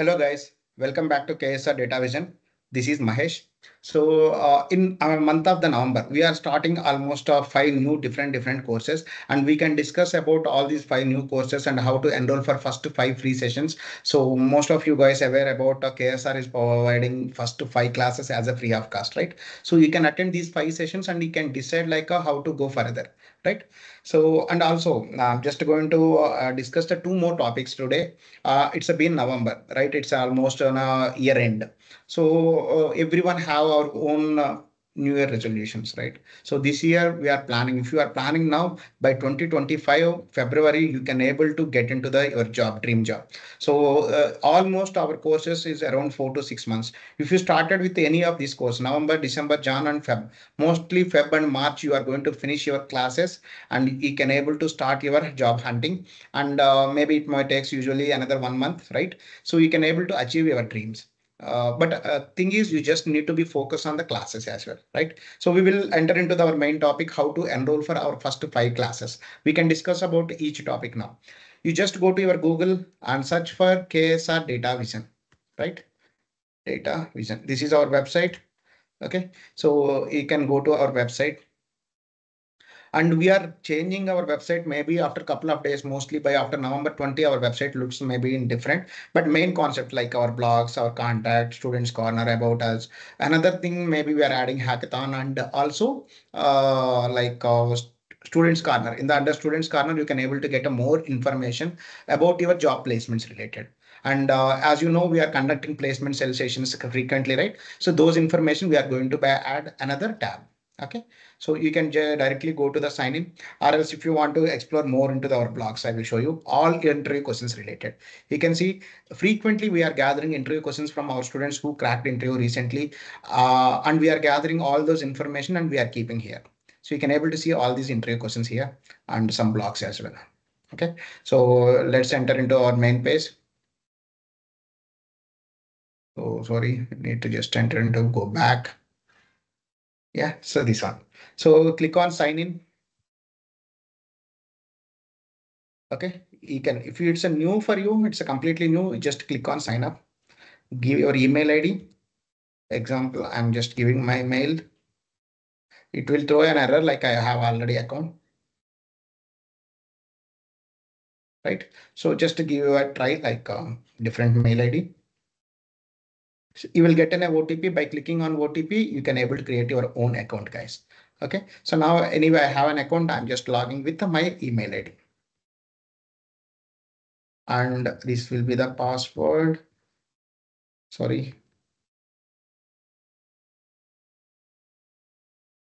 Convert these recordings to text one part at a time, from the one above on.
Hello guys, welcome back to KSR Datavizon. This is Mahesh. So in our month of the November, we are starting almost 5 new different courses, and we can discuss about all these 5 new courses and how to enroll for first 5 free sessions. So most of you guys aware about KSR is providing first 5 classes as a free of cost, right? So you can attend these 5 sessions and you can decide like how to go further, right? So and also I'm just going to discuss the 2 more topics today. It's been November, right? It's almost on a year end. So everyone have our own New Year resolutions, right? So this year we are planning, if you are planning now, by 2025 February, you can able to get into your job, dream job. So almost our courses is around 4 to 6 months. If you started with any of these courses, November, December, Jan and Feb, mostly Feb and March, you are going to finish your classes and you can able to start your job hunting. And maybe it might takes usually another 1 month, right? So you can able to achieve your dreams. But thing is, you just need to be focused on the classes as well, right? So we will enter into our main topic, how to enroll for our first 5 classes. We can discuss about each topic now. You just go to your Google and search for KSR Datavizon, right? Datavizon. This is our website. Okay, so you can go to our website. And we are changing our website maybe after a couple of days, mostly by after November 20, our website looks maybe indifferent, but main concept like our blogs, our contact, students corner, about us. Another thing, maybe we are adding hackathon and also like our students corner. In the under students corner, you can able to get a more information about your job placements related. And as you know, we are conducting placement sales sessions frequently, right? So those information we are going to add another tab. Okay, so you can directly go to the sign in, or else if you want to explore more into our blogs, I will show you all interview questions related. You can see frequently we are gathering interview questions from our students who cracked interview recently, and we are gathering all those information and we are keeping here. So you can able to see all these interview questions here and some blogs as well. Okay, so let's enter into our main page. Oh, sorry, I need to just enter into go back. Yeah, so this one. So click on sign in. Okay, you can, if it's a new for you, it's a completely new, just click on sign up. Give your email ID. Example, I'm just giving my mail. It will throw an error like I have already account. Right. So just to give you a try, like different mail ID. So you will get an OTP. By clicking on OTP, you can able to create your own account, guys. Okay. So now anyway, I have an account. I'm just logging with my email ID. And this will be the password. Sorry.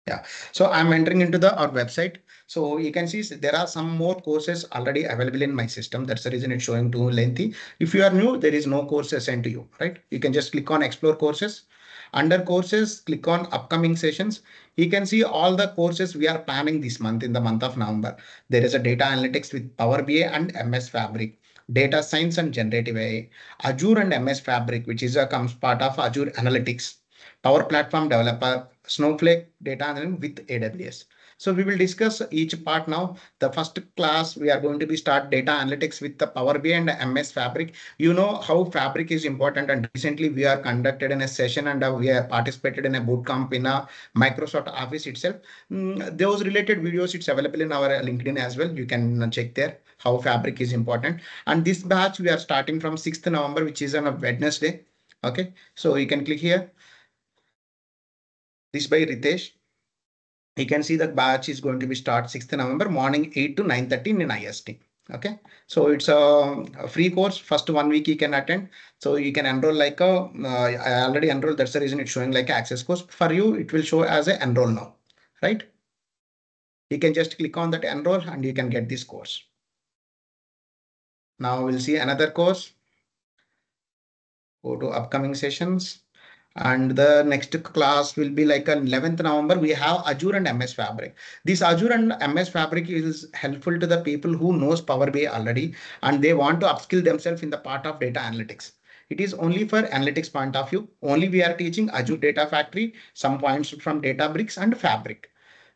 Yeah, so I'm entering into our website. So you can see there are some more courses already available in my system. That's the reason it's showing too lengthy. If you are new, there is no course assigned to you, right? You can just click on explore courses. Under courses, click on upcoming sessions. You can see all the courses we are planning this month in the month of November. There is a data analytics with Power BI and MS Fabric. Data science and generative AI. Azure and MS Fabric, which is comes part of Azure Analytics. Power Platform Developer, Snowflake, Data Analytics with AWS. So we will discuss each part now. The first class, we are going to be start data analytics with the Power BI and MS Fabric. You know how Fabric is important, and recently we are conducted in a session and we have participated in a bootcamp in a Microsoft Office itself. Those related videos, it's available in our LinkedIn as well. You can check there how Fabric is important. And this batch we are starting from 6th November, which is on a Wednesday. Okay, so you can click here. This by Ritesh. You can see the batch is going to be start 6th November morning 8 to 9:30 in IST. Okay, so it's a free course. First 1 week you can attend. So you can enroll like I already enrolled. That's the reason it's showing like access course. For you, it will show as a enroll now, right? You can just click on that enroll and you can get this course. Now we'll see another course. Go to upcoming sessions. And the next class will be like on 11th November. We have Azure and MS Fabric. This Azure and MS Fabric is helpful to the people who knows Power BI already and they want to upskill themselves in the part of data analytics. It is only for analytics point of view. Only we are teaching Azure Data Factory, some points from Databricks and Fabric.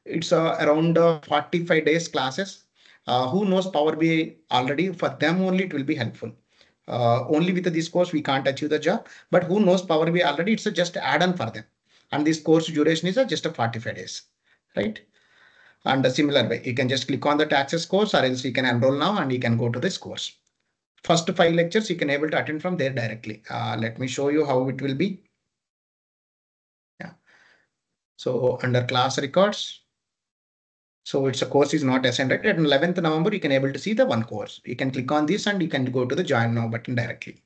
It's around 45 days classes. Who knows Power BI already, for them only it will be helpful. only with this course we can't achieve the job. But who knows Power BI already? It's a just add-on for them. And this course duration is just a 45 days, right? And a similar way, you can just click on the access course, or else you can enroll now and you can go to this course. First 5 lectures you can able to attend from there directly. Let me show you how it will be. Yeah. So under class records. So it's a course is not assigned, right? And 11th November, you can able to see the one course. You can click on this and you can go to the join now button directly,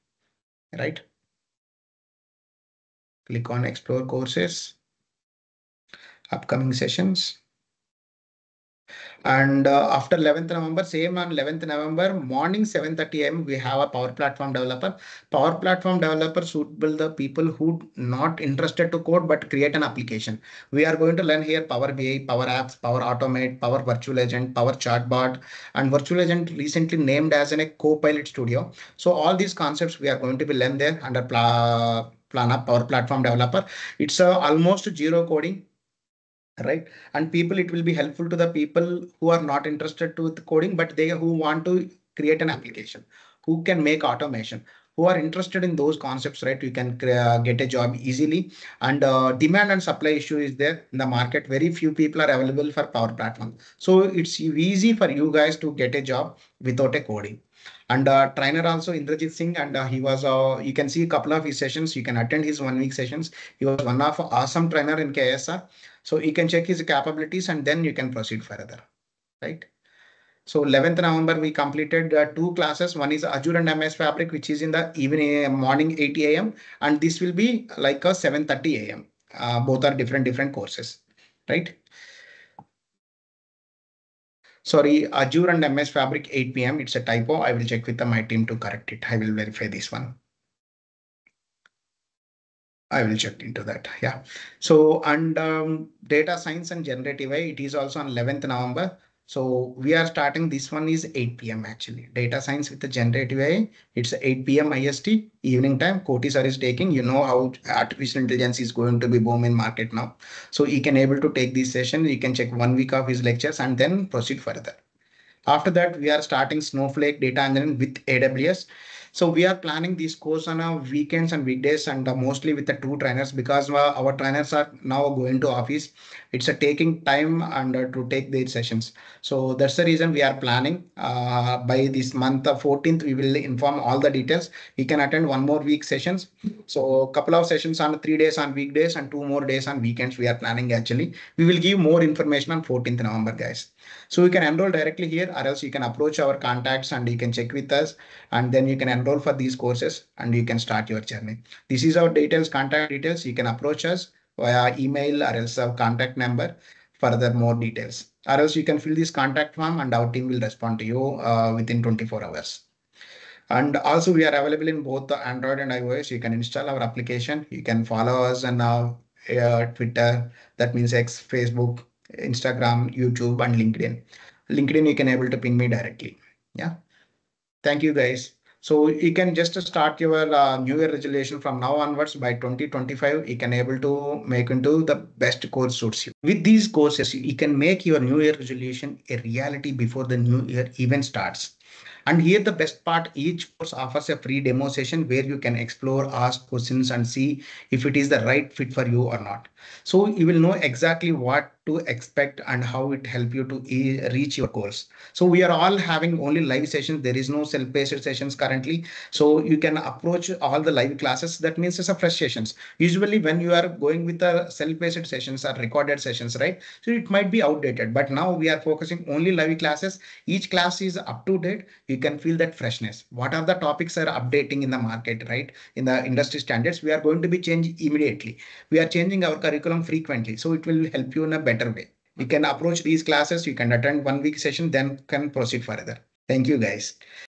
right? Click on explore courses, upcoming sessions. And after 11th November, same on 11th November morning 7:30 AM, we have a Power Platform Developer. Power Platform Developer suitable the people who not interested to code but create an application. We are going to learn here Power BI, Power Apps, Power Automate, Power Virtual Agent, Power Chatbot, and Virtual Agent recently named as a Copilot Studio. So all these concepts we are going to be learned there under Power Platform Developer. It's almost zero coding. Right, and people, it will be helpful to the people who are not interested with coding, but they who want to create an application, who can make automation, who are interested in those concepts, right? You can get a job easily. And demand and supply issue is there in the market. Very few people are available for Power Platform. So it's easy for you guys to get a job without a coding. And trainer also Indrajit Singh, and he was, you can see a couple of his sessions. You can attend his 1-week sessions. He was one of awesome trainer in KSR. So you can check his capabilities and then you can proceed further, right? So 11th November, we completed 2 classes. One is Azure and MS Fabric, which is in the evening, morning 8 AM. And this will be like a 7:30 AM. Both are different courses, right? Sorry, Azure and MS Fabric 8 PM. It's a typo. I will check with my team to correct it. I will verify this one. I will check into that. Yeah. So, and data science and generative AI, it is also on 11th November. So we are starting, this one is 8 PM actually. Data science with the generative AI, it's 8 PM IST evening time. Koti sir is taking, you know how artificial intelligence is going to be boom in market now. So you can able to take this session. You can check 1 week of his lectures and then proceed further. After that, we are starting Snowflake data engineering with AWS. So we are planning this course on our weekends and weekdays, and mostly with the 2 trainers, because our trainers are now going to office. It's taking time and to take their sessions. So that's the reason we are planning by this month of 14th, we will inform all the details. You can attend 1 more week sessions. So a couple of sessions on 3 days on weekdays and 2 more days on weekends we are planning actually. We will give more information on 14th November guys. So you can enroll directly here, or else you can approach our contacts and you can check with us, and then you can enroll for these courses and you can start your journey. This is our details, contact details. You can approach us via email or else our contact number for the more details, or else you can fill this contact form and our team will respond to you within 24 hours. And also we are available in both the Android and iOS. You can install our application. You can follow us on our Twitter, that means X, Facebook, Instagram, YouTube, and LinkedIn. LinkedIn, you can able to ping me directly. Yeah. Thank you guys. So you can just start your new year resolution from now onwards. By 2025, you can able to make into the best course suits you. With these courses, you can make your new year resolution a reality before the new year even starts. And here the best part, each course offers a free demo session where you can explore, ask questions and see if it is the right fit for you or not. So you will know exactly what to expect and how it help you to reach your goals. So we are all having only live sessions. There is no self-paced sessions currently. So you can approach all the live classes. That means it's a fresh sessions. Usually when you are going with the self-paced sessions or recorded sessions, right? So it might be outdated, but now we are focusing only live classes. Each class is up to date. You can feel that freshness. What are the topics are updating in the market, right? In the industry standards, we are going to be changed immediately. We are changing our curriculum frequently. So it will help you in a better way. You can approach these classes. You can attend 1 week session, then can proceed further. Thank you guys.